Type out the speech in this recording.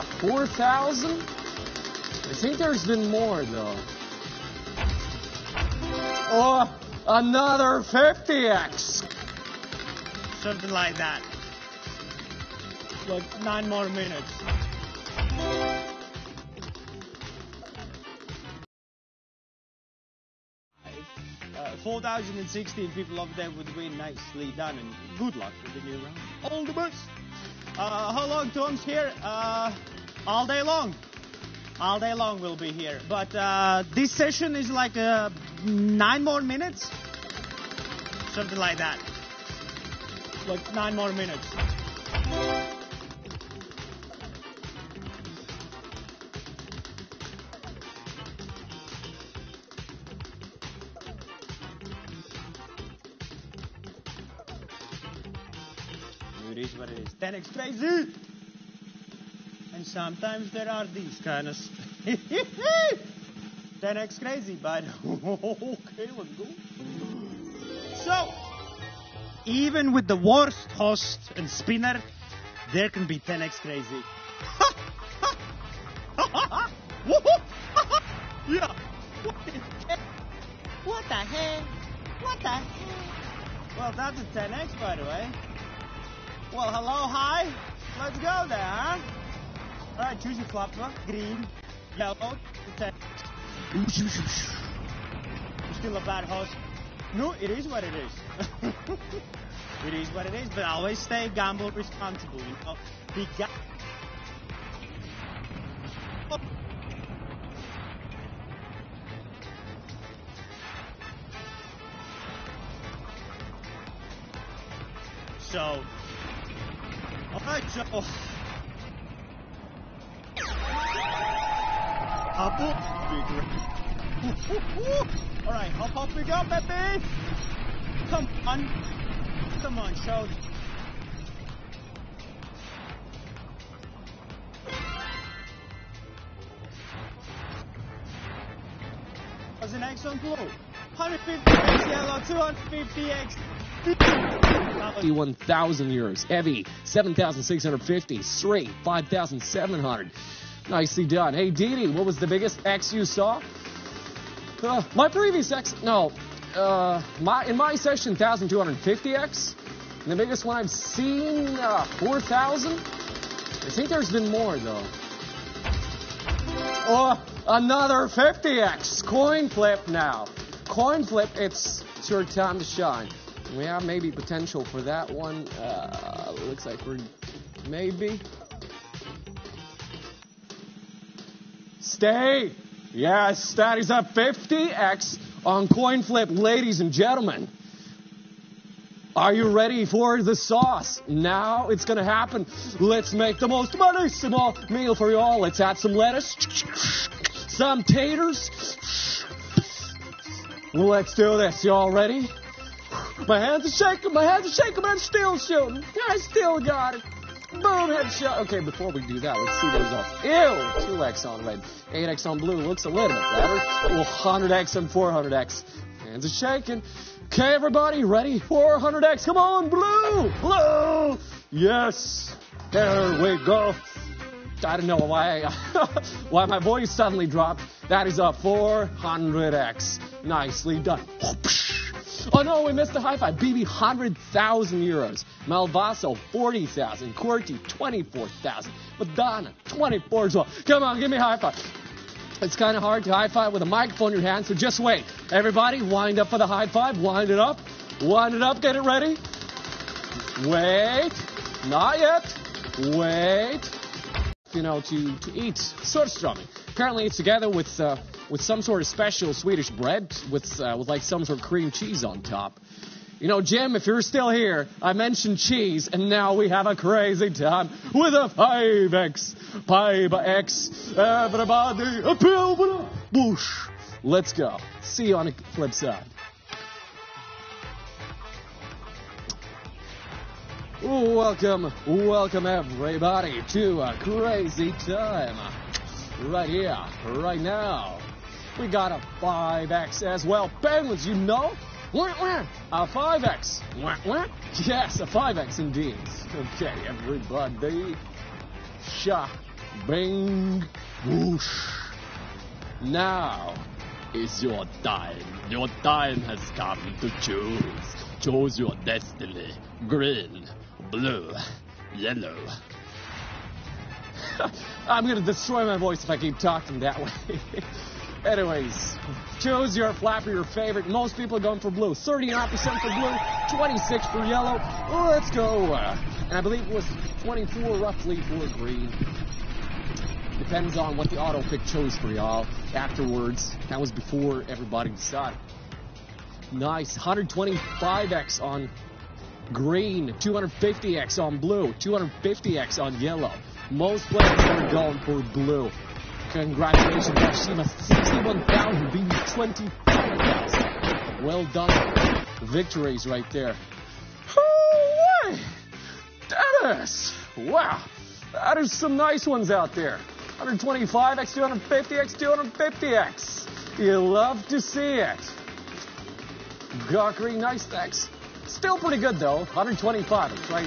about 4,000? I think there's been more, though. Oh, another 50x. Something like that. Like 9 more minutes. $4,016 people over there would win. Nicely done, and good luck with the new round. All the best. How long Tom's here? All day long. All day long we'll be here. But this session is like 9 more minutes. Something like that. Like 9 more minutes. What it is. 10x crazy! And sometimes there are these kind of 10x crazy, but okay, let's go. So, even with the worst host and spinner, there can be 10x crazy. Yeah. What the heck? What the heck? Well, that's a 10x, by the way. Well, hello, hi. Let's go there, huh? All right, choose your flapper. Green, yellow, the 10. Still a bad host. No, it is what it is. It is what it is, but always stay gamble responsible, you know. Be so... Alright, so... Hop up! Alright, hop up we go, baby! Come on! Come on, show me. What's the next one, blue? 150x yellow, 250x... 51,000 euros. Evie, 7,650. Sri, 5,700. Nicely done. Hey, Didi, what was the biggest X you saw? My previous X, no. In my session, 1,250X. And the biggest one I've seen, 4,000. I think there's been more, though. Oh, another 50X. Coin flip now. Coin flip, it's your time to shine. We have maybe potential for that one. Looks like we're maybe. Stay! Yes, that is a 50x on coin flip, ladies and gentlemen. Are you ready for the sauce? Now it's gonna happen. Let's make the most small meal for y'all. Let's add some lettuce, some taters. Let's do this. Y'all ready? My hands are shaking, my hands are shaking, but I'm still shooting. I still got it. Boom, headshot. Okay, before we do that, let's see the results. Ew, 2x on red, 8x on blue. Looks a little bit better. 100x and 400x. Hands are shaking. Okay, everybody, ready? 400x, come on, blue, blue. Yes, there we go. I don't know why why my voice suddenly dropped. That is a 400x. Nicely done. Oh no, we missed the high five. BB, 100,000 euros. Malvaso, 40,000. Corti, 24,000. Madonna, 24 as well. Come on, give me a high five. It's kind of hard to high five with a microphone in your hand, so just wait. Everybody, wind up for the high five. Wind it up. Wind it up. Get it ready. Wait. Not yet. Wait. You know, to eat surströmming. Apparently, it's together with some sort of special Swedish bread with like some sort of cream cheese on top. You know, Jim, if you're still here, I mentioned cheese, and now we have a crazy time with a 5x. Everybody, boosh. Let's go. See you on the flip side. Welcome, welcome everybody to a crazy time. Right here, right now. We got a 5x as well. Penguins, you know? A 5x. Yes, a 5x indeed. Okay, everybody. Sha. Bang, whoosh. Now is your time. Your time has come to choose. Choose your destiny. Green, blue, yellow. I'm gonna destroy my voice if I keep talking that way. Anyways, choose your flap or your favorite. Most people are going for blue. 39% for blue, 26 for yellow. Let's go. And I believe it was 24 roughly for green. Depends on what the auto pick chose for y'all afterwards. That was before everybody decided. Nice. 125x on green, 250x on blue, 250x on yellow. Most players are going for blue. Congratulations, Ashima. 61,000 beating 25,000. Well done. Victories right there. Holy! That is! Wow! That is some nice ones out there. 125x, 250x, 250x. You love to see it. Got green, nice stacks. Still pretty good though. 125, it's right.